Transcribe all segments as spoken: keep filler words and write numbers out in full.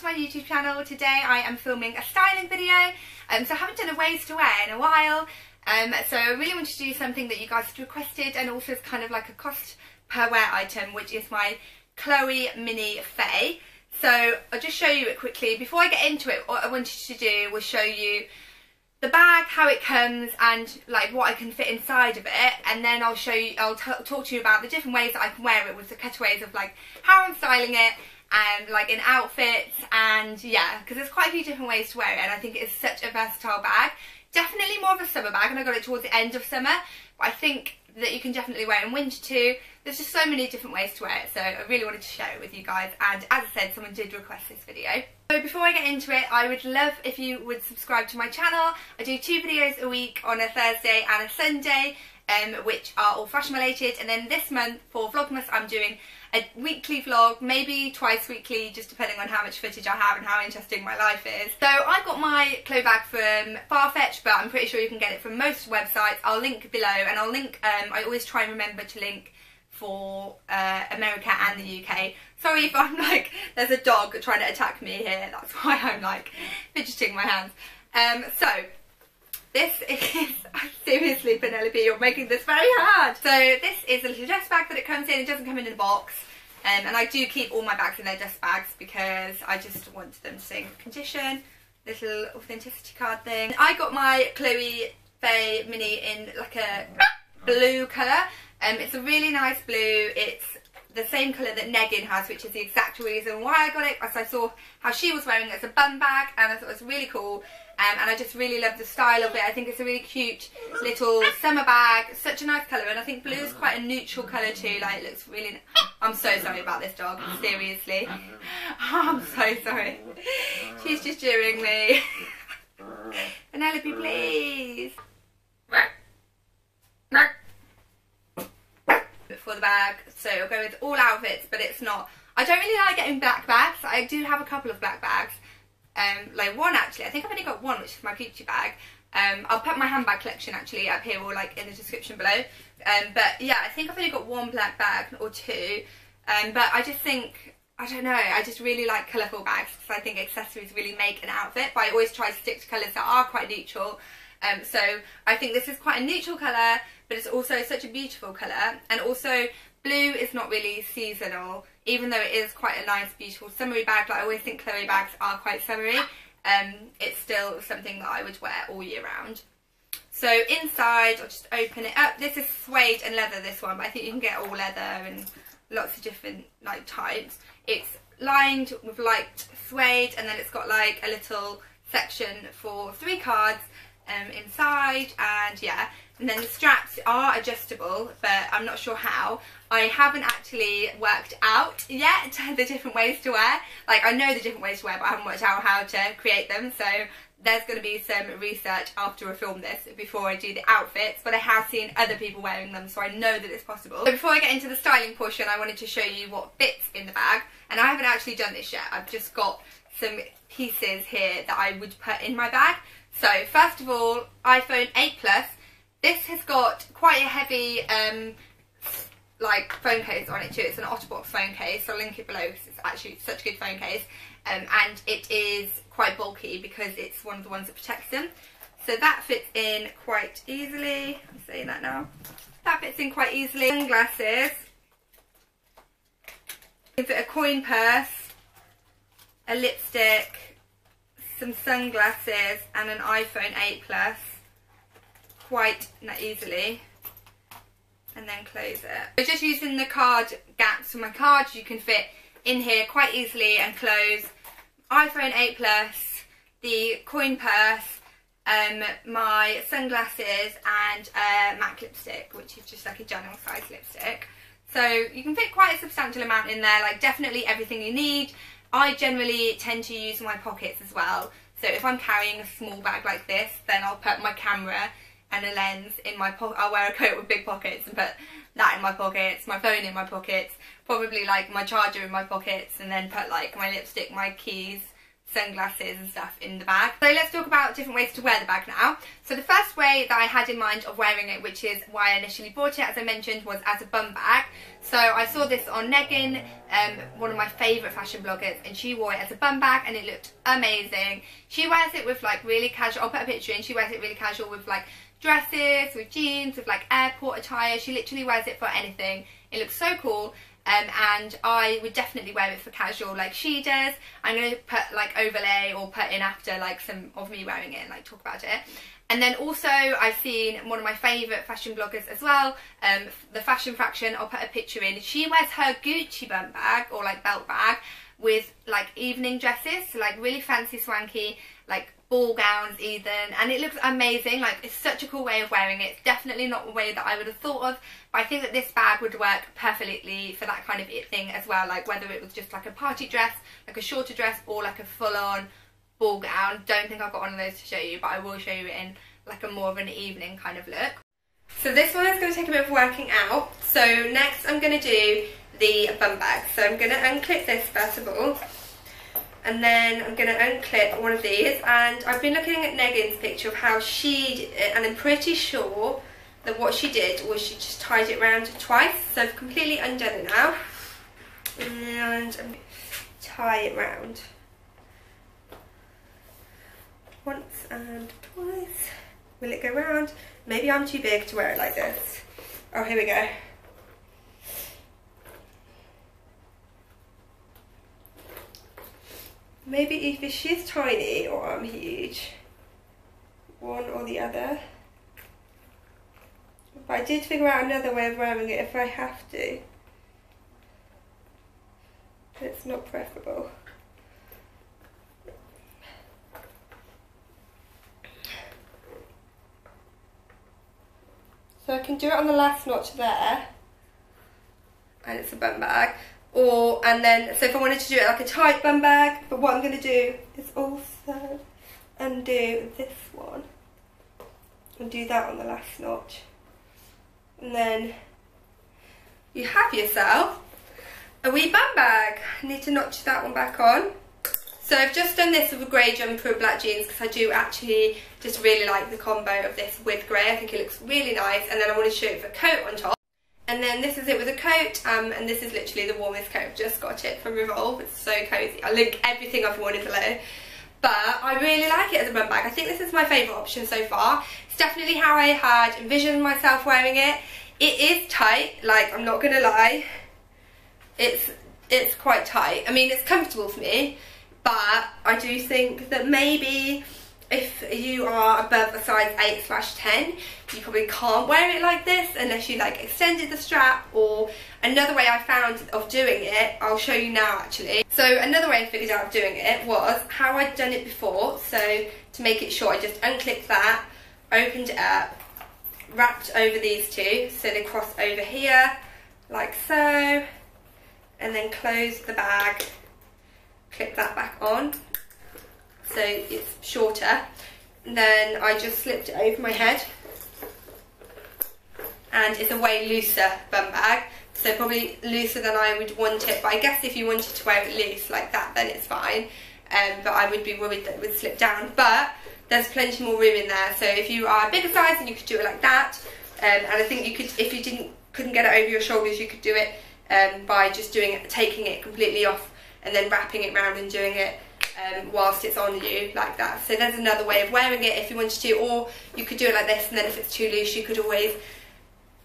to my YouTube channel. Today I am filming a styling video, um, so I haven't done a ways to wear in a while, um, so I really want to do something that you guys have requested, and also it's kind of like a cost per wear item, which is my Chloe Mini Faye. So I'll just show you it quickly. Before I get into it, what I wanted to do was show you the bag, how it comes, and like what I can fit inside of it, and then I'll show you, I'll t talk to you about the different ways that I can wear it, with the cutaways of like how I'm styling it, and like in outfits, and yeah, because there's quite a few different ways to wear it, and I think it's such a versatile bag. Definitely more of a summer bag, and I got it towards the end of summer, but I think that you can definitely wear it in winter too. There's just so many different ways to wear it, so I really wanted to share it with you guys, and as I said, someone did request this video. So before I get into it, I would love if you would subscribe to my channel. I do two videos a week, on a Thursday and a Sunday, um, which are all fashion related, and then this month for Vlogmas I'm doing a weekly vlog, maybe twice weekly, just depending on how much footage I have and how interesting my life is. So I got my Chloe bag from Farfetch, but I'm pretty sure you can get it from most websites. I'll link below, and I'll link, um, I always try and remember to link for uh, America and the U K. Sorry if I'm like, there's a dog trying to attack me here, that's why I'm like fidgeting my hands. Um, so this is, seriously Penelope, you're making this very hard. So this is a little dress bag that it comes in. It doesn't come in a box, um, and I do keep all my bags in their dust bags because I just want them to stay in good condition. Little authenticity card thing. I got my Chloe Faye Mini in like a blue colour. Um, it's a really nice blue. It's the same colour that Negin has, which is the exact reason why I got it, because I saw how she was wearing it as a bum bag, and I thought it was really cool. Um, and I just really love the style of it. I think it's a really cute little summer bag. Such a nice colour, and I think blue is quite a neutral colour too. Like, it looks really nice. I'm so sorry about this dog, seriously. I'm so sorry. She's just jeering me. Penelope, please. For the bag, so it'll go with all outfits, but it's not, I don't really like getting black bags. I do have a couple of black bags, um like one actually, I think I've only got one, which is my Gucci bag. um I'll put my handbag collection actually up here, or like in the description below, um but yeah, I think I've only got one black bag or two, um but I just think, I don't know, I just really like colourful bags, because I think accessories really make an outfit, but I always try to stick to colours that are quite neutral. Um, so I think this is quite a neutral colour, but it's also such a beautiful colour, and also blue is not really seasonal, even though it is quite a nice beautiful summery bag. Like, I always think Chloe bags are quite summery. Um, it's still something that I would wear all year round. So inside, I'll just open it up. This is suede and leather, this one, but I think you can get all leather and lots of different like types. It's lined with light suede, and then it's got like a little section for three cards Um, inside, and yeah, and then the straps are adjustable, but I'm not sure how. I haven't actually worked out yet the different ways to wear, like I know the different ways to wear, but I haven't worked out how to create them, so there's going to be some research after I film this before I do the outfits, but I have seen other people wearing them, so I know that it's possible. So before I get into the styling portion, I wanted to show you what fits in the bag, and I haven't actually done this yet. I've just got some pieces here that I would put in my bag. So first of all, iPhone eight plus, this has got quite a heavy um, like phone case on it too. It's an OtterBox phone case, so I'll link it below because it's actually such a good phone case, um, and it is quite bulky because it's one of the ones that protects them. So that fits in quite easily, I'm saying that now, that fits in quite easily. Sunglasses, you can fit a coin purse, a lipstick, some sunglasses, and an iPhone eight plus quite easily, and then close it. So just using the card gaps for my cards, you can fit in here quite easily and close iPhone eight plus, the coin purse, um, my sunglasses, and a MAC lipstick, which is just like a general size lipstick. So you can fit quite a substantial amount in there, like definitely everything you need. I generally tend to use my pockets as well, so if I'm carrying a small bag like this, then I'll put my camera and a lens in my pocket. I'll wear a coat with big pockets and put that in my pockets, my phone in my pockets, probably like my charger in my pockets, and then put like my lipstick, my keys, sunglasses and stuff in the bag. So let's talk about different ways to wear the bag now. So the first way that I had in mind of wearing it, which is why I initially bought it, as I mentioned, was as a bum bag. So I saw this on Negin, um, one of my favourite fashion bloggers, and she wore it as a bum bag and it looked amazing. She wears it with like really casual, I'll put a picture in, she wears it really casual with like dresses, with jeans, with like airport attire. She literally wears it for anything. It looks so cool. Um, and I would definitely wear it for casual like she does. I'm going to put like overlay or put in after like some of me wearing it and like talk about it. And then also I've seen one of my favourite fashion bloggers as well, um, the Fashion Fraction, I'll put a picture in. She wears her Gucci bum bag or like belt bag with like evening dresses, so like really fancy swanky like ball gowns even, and it looks amazing. Like it's such a cool way of wearing it. It's definitely not a way that I would have thought of, but I think that this bag would work perfectly for that kind of it thing as well, like whether it was just like a party dress, like a shorter dress, or like a full-on ball gown. Don't think I've got one of those to show you, but I will show you it in like a more of an evening kind of look. So this one is going to take a bit of working out. So next I'm going to do the bum bag. So I'm going to unclip this first of all, and then I'm going to unclip one of these, and I've been looking at Negin's picture of how she did it, and I'm pretty sure that what she did was she just tied it round twice, so I've completely undone it now, and I'm going to tie it round once and twice. Will it go round? Maybe I'm too big to wear it like this. Oh, here we go. Maybe either she's tiny or I'm huge, one or the other. But I did figure out another way of wearing it if I have to. It's not preferable. So I can do it on the last notch there, and it's a bum bag. Or, and then, so if I wanted to do it like a tight bum bag, but what I'm going to do is also undo this one and do that on the last notch. And then you have yourself a wee bum bag. I need to notch that one back on. So I've just done this with a grey jumper and black jeans because I do actually just really like the combo of this with grey. I think it looks really nice. And then I want to show it with a coat on top. And then this is it with a coat, um, and this is literally the warmest coat. I've just got it from Revolve. It's so cozy. I'll link everything I've worn in below. But I really like it as a bum bag. I think this is my favourite option so far. It's definitely how I had envisioned myself wearing it. It is tight, like, I'm not going to lie. It's, it's quite tight. I mean, it's comfortable for me, but I do think that maybe if you are above a size eight slash ten, you probably can't wear it like this unless you like extended the strap. Or another way I found of doing it, I'll show you now actually. So another way I figured out of doing it was how I'd done it before. So to make it short, I just unclipped that, opened it up, wrapped over these two so they cross over here like so, and then closed the bag, clip that back on. So it's shorter, and then I just slipped it over my head, and it's a way looser bum bag, so probably looser than I would want it, but I guess if you wanted to wear it loose like that then it's fine, um, but I would be worried that it would slip down, but there's plenty more room in there, so if you are a bigger size then you could do it like that, um, and I think you could, if you didn't couldn't get it over your shoulders, you could do it um, by just doing it, taking it completely off and then wrapping it round and doing it Um, whilst it's on you like that. So there's another way of wearing it if you wanted to, or you could do it like this, and then if it's too loose you could always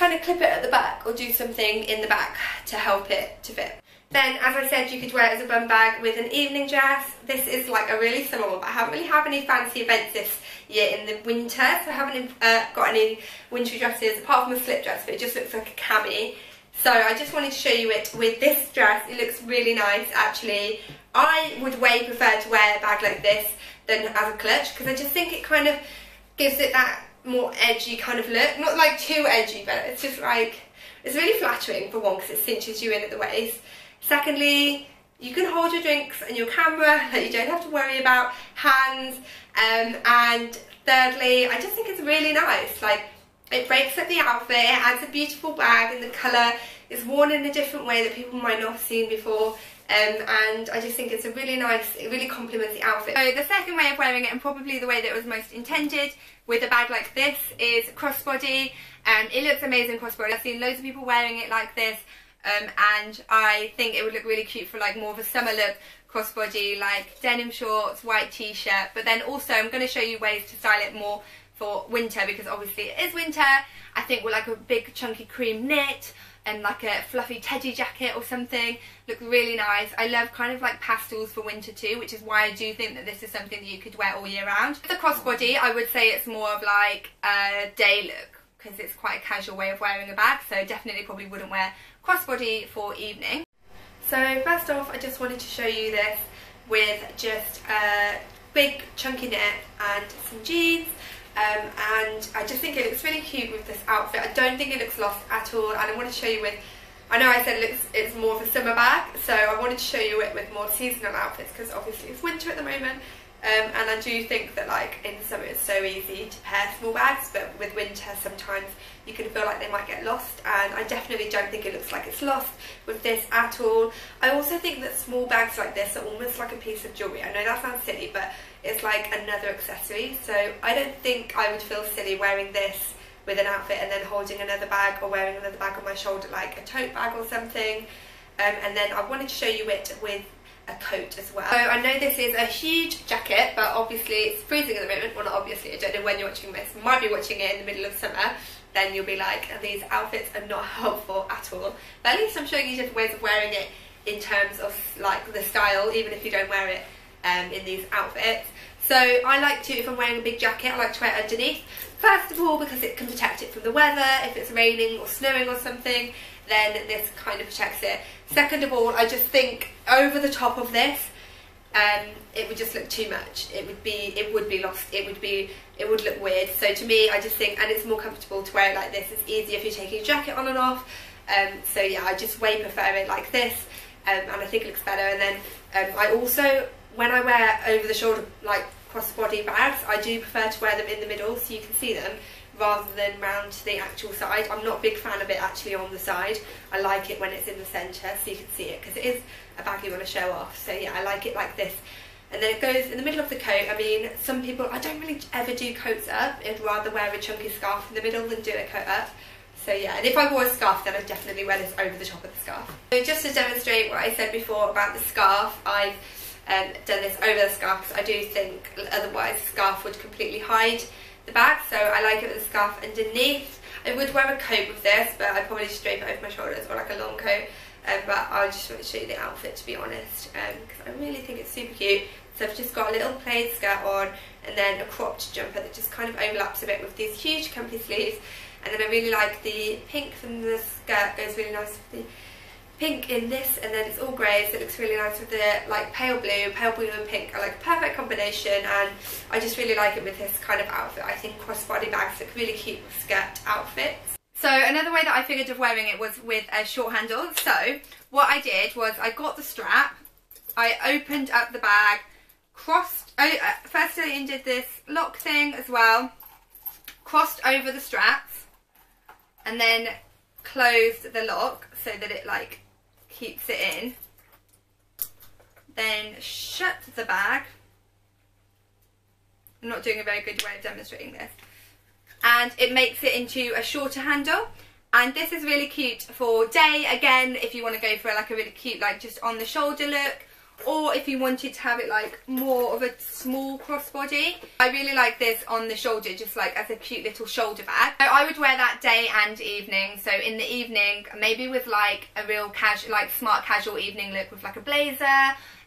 kind of clip it at the back or do something in the back to help it to fit. Then, as I said, you could wear it as a bum bag with an evening dress. This is like a really summer one, but I haven't really had any fancy events this year in the winter, so I haven't uh, got any wintry dresses apart from a slip dress, but it just looks like a cami. So I just wanted to show you it with this dress. It looks really nice actually. I would way prefer to wear a bag like this than as a clutch, because I just think it kind of gives it that more edgy kind of look. Not like too edgy, but it's just like, it's really flattering for one because it cinches you in at the waist. Secondly, you can hold your drinks and your camera, that you don't have to worry about hands. Um, and thirdly, I just think it's really nice. Like, it breaks up the outfit, it adds a beautiful bag, and the colour is worn in a different way that people might not have seen before. Um, and I just think it's a really nice, it really complements the outfit. So the second way of wearing it, and probably the way that it was most intended with a bag like this, is crossbody. Um, it looks amazing crossbody. I've seen loads of people wearing it like this, um, and I think it would look really cute for like more of a summer look. Crossbody, like denim shorts, white t-shirt, but then also I'm going to show you ways to style it more for winter, because obviously it is winter. I think with like a big chunky cream knit and like a fluffy teddy jacket or something, look really nice. I love kind of like pastels for winter too, which is why I do think that this is something that you could wear all year round. With the crossbody, I would say it's more of like a day look, because it's quite a casual way of wearing a bag, so definitely probably wouldn't wear crossbody for evening. So first off, I just wanted to show you this with just a big chunky knit and some jeans, um, and I just think it looks really cute with this outfit. I don't think it looks lost at all, and I want to show you with, I know I said it looks, it's more of a summer bag, so I wanted to show you it with more seasonal outfits, because obviously it's winter at the moment, um, and I do think that like in summer it's so easy to pair small bags, but with winter sometimes you can feel like they might get lost, and I definitely don't think it looks like it's lost with this at all. I also think that small bags like this are almost like a piece of jewellery. I know that sounds silly, but it's like another accessory, so I don't think I would feel silly wearing this with an outfit and then holding another bag, or wearing another bag on my shoulder like a tote bag or something. Um, and then I wanted to show you it with a coat as well. So I know this is a huge jacket, but obviously it's freezing at the moment. Well, not obviously, I don't know when you're watching this, you might be watching it in the middle of summer, then you'll be like, these outfits are not helpful at all. But at least I'm showing you different ways of wearing it in terms of like the style, even if you don't wear it um, in these outfits. So I like to, if I'm wearing a big jacket, I like to wear it underneath. First of all, because it can protect it from the weather. If it's raining or snowing or something, then this kind of protects it. Second of all, I just think over the top of this, um, it would just look too much. It would be, it would be lost. It would be, it would look weird. So to me, I just think, and it's more comfortable to wear it like this. It's easier if you're taking a jacket on and off. Um, so yeah, I just way prefer it like this, um, and I think it looks better. And then um, I also, when I wear over the shoulder like crossbody bags, I do prefer to wear them in the middle so you can see them, rather than round to the actual side. I'm not a big fan of it actually on the side. I like it when it's in the centre so you can see it, because it is a bag you want to show off. So yeah, I like it like this. And then it goes in the middle of the coat. I mean, some people, I don't really ever do coats up. I'd rather wear a chunky scarf in the middle than do a coat up. So yeah, and if I wore a scarf, then I'd definitely wear this over the top of the scarf. So just to demonstrate what I said before about the scarf, I've um, done this over the scarf, because I do think otherwise the scarf would completely hide the bag, so I like it with a scarf underneath. I would wear a coat with this, but I'd probably just drape it over my shoulders, or like a long coat, um, but I just want to show you the outfit, to be honest, because um, I really think it's super cute. So I've just got a little plaid skirt on, and then a cropped jumper that just kind of overlaps a bit with these huge comfy sleeves, and then I really like the pink from the skirt, goes really nice with the pink in this, and then it's all grey, so it looks really nice with the like pale blue, pale blue and pink are like a perfect combination, and I just really like it with this kind of outfit. I think crossbody bags look really cute with skirt outfits. So another way that I figured of wearing it was with a short handle. So what I did was I got the strap, I opened up the bag, crossed, oh, uh, first I did this lock thing as well, crossed over the straps, and then closed the lock so that it like keeps it in, then shut the bag. I'm not doing a very good way of demonstrating this, and it makes it into a shorter handle, and this is really cute for day, again if you want to go for like a really cute like just on the shoulder look, or if you wanted to have it like more of a small crossbody. I really like this on the shoulder, just like as a cute little shoulder bag. So I would wear that day and evening. So in the evening, maybe with like a real casual, like smart casual evening look with like a blazer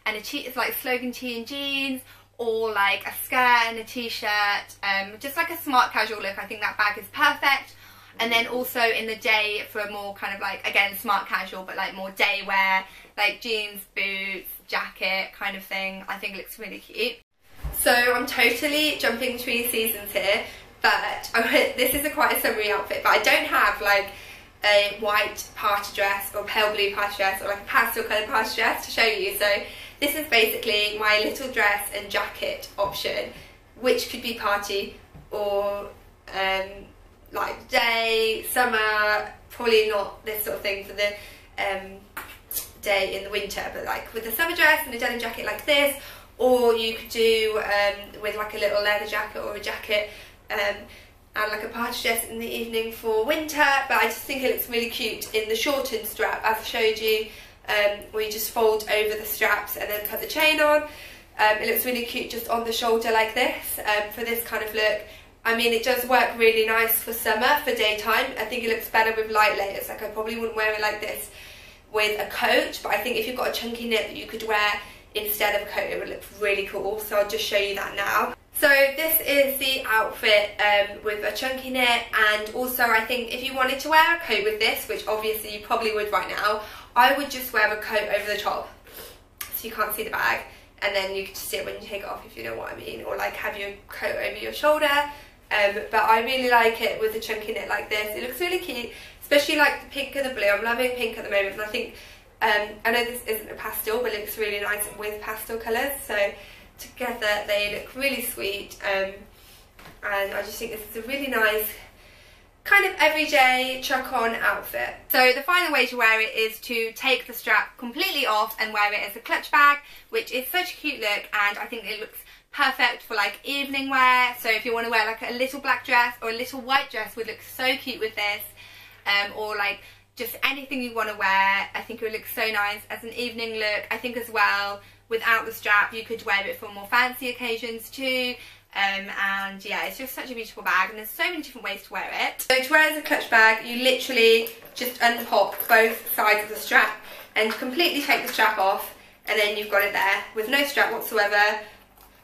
and a t like slogan tee and jeans, or like a skirt and a t-shirt, um, just like a smart casual look. I think that bag is perfect. And then also in the day for a more kind of like, again, smart casual, but like more day wear, like jeans, boots, jacket kind of thing. I think it looks really cute. So I'm totally jumping between seasons here, but I, this is a quite a summery outfit, but I don't have like a white party dress or pale blue party dress or like a pastel colour party dress to show you. So this is basically my little dress and jacket option, which could be party or um, like day, summer, probably not this sort of thing for the um, day in the winter, but like with a summer dress and a denim jacket like this, or you could do um, with like a little leather jacket or a jacket um, and like a party dress in the evening for winter. But I just think it looks really cute in the shortened strap as I showed you, um, where you just fold over the straps and then put the chain on. Um, it looks really cute just on the shoulder like this, um, for this kind of look. I mean, it does work really nice for summer, for daytime. I think it looks better with light layers. Like, I probably wouldn't wear it like this with a coat, but I think if you've got a chunky knit that you could wear instead of a coat, it would look really cool. So I'll just show you that now. So this is the outfit um, with a chunky knit, and also I think if you wanted to wear a coat with this, which obviously you probably would right now, I would just wear a coat over the top so you can't see the bag, and then you can just see it when you take it off, if you know what I mean, or like have your coat over your shoulder. Um, but I really like it with a chunky knit like this. It looks really cute, especially like the pink and the blue. I'm loving pink at the moment, and I think, um, I know this isn't a pastel, but it looks really nice with pastel colours, so together they look really sweet. Um, and I just think this is a really nice kind of everyday chuck on outfit. So the final way to wear it is to take the strap completely off and wear it as a clutch bag, which is such a cute look, and I think it looks perfect for like evening wear. So if you want to wear like a little black dress or a little white dress would look so cute with this, um, or like just anything you want to wear. I think it would look so nice as an evening look. I think as well, without the strap, you could wear it for more fancy occasions too. Um, and yeah, it's just such a beautiful bag, and there's so many different ways to wear it. So to wear it as a clutch bag, you literally just unpop both sides of the strap and completely take the strap off, and then you've got it there with no strap whatsoever.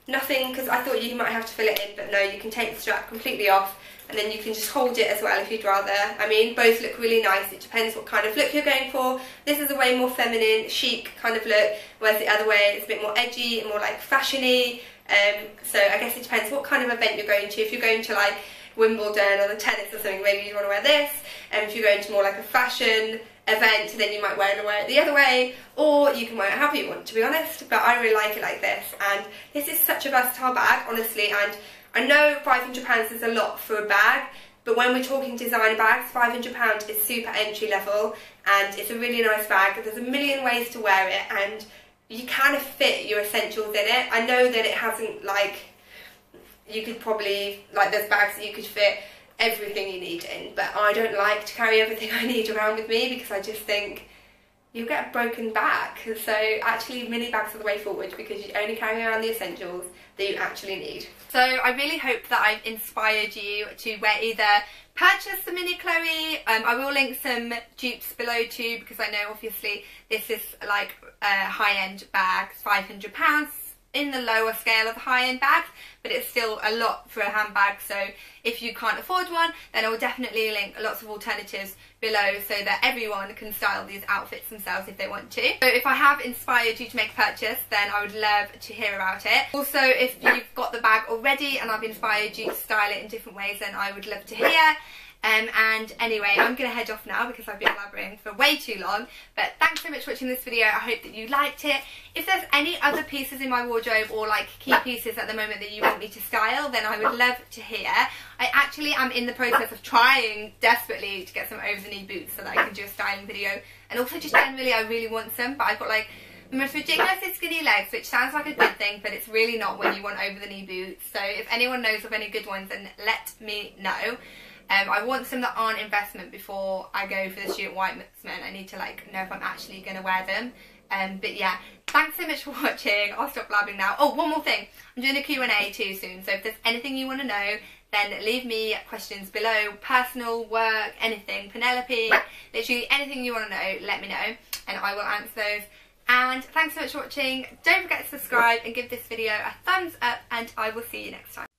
Nothing, because I thought you might have to fill it in, but no, you can take the strap completely off, and then you can just hold it as well if you'd rather. I mean, both look really nice. It depends what kind of look you're going for. This is a way more feminine, chic kind of look, whereas the other way it's a bit more edgy and more like fashiony. Um, so I guess it depends what kind of event you're going to. If you're going to like Wimbledon or the tennis or something, maybe you want to wear this, and if you're going to more like a fashion event, then you might wear and wear it the other way, or you can wear it however you want, to be honest. But I really like it like this, and this is such a versatile bag, honestly. And I know five hundred pounds is a lot for a bag, but when we're talking designer bags, five hundred pounds is super entry level, and it's a really nice bag. There's a million ways to wear it, and you kind of fit your essentials in it. I know that it hasn't, like, you could probably, like, there's bags that you could fit everything you need in, but I don't like to carry everything I need around with me, because I just think you'll get a broken back. So actually mini bags are the way forward, because you only carry around the essentials that you actually need. So I really hope that I've inspired you to wear either purchase the mini Chloe, um, I will link some dupes below too, because I know obviously this is like a uh, high-end bag, five hundred pounds in the lower scale of high-end bags, but it's still a lot for a handbag. So if you can't afford one, then I will definitely link lots of alternatives below, so that everyone can style these outfits themselves if they want to. So if I have inspired you to make a purchase, then I would love to hear about it. Also, if you've got the bag already and I've inspired you to style it in different ways, then I would love to hear. Um, and anyway, I'm going to head off now, because I've been blabbering for way too long. But thanks so much for watching this video. I hope that you liked it. If there's any other pieces in my wardrobe, or like key pieces at the moment that you want me to style, then I would love to hear. I actually am in the process of trying desperately to get some over the knee boots, so that I can do a styling video. And also just generally, I really want some, but I've got like the most ridiculously skinny legs, which sounds like a good thing, but it's really not when you want over the knee boots. So if anyone knows of any good ones, then let me know. Um, I want some that aren't investment before I go for the Stuart Weitzman. I need to like know if I'm actually going to wear them. Um, but yeah, thanks so much for watching. I'll stop blabbing now. Oh, one more thing. I'm doing a Q and A too soon. So if there's anything you want to know, then leave me questions below. Personal, work, anything. Penelope, literally anything you want to know, let me know. And I will answer those. And thanks so much for watching. Don't forget to subscribe and give this video a thumbs up. And I will see you next time.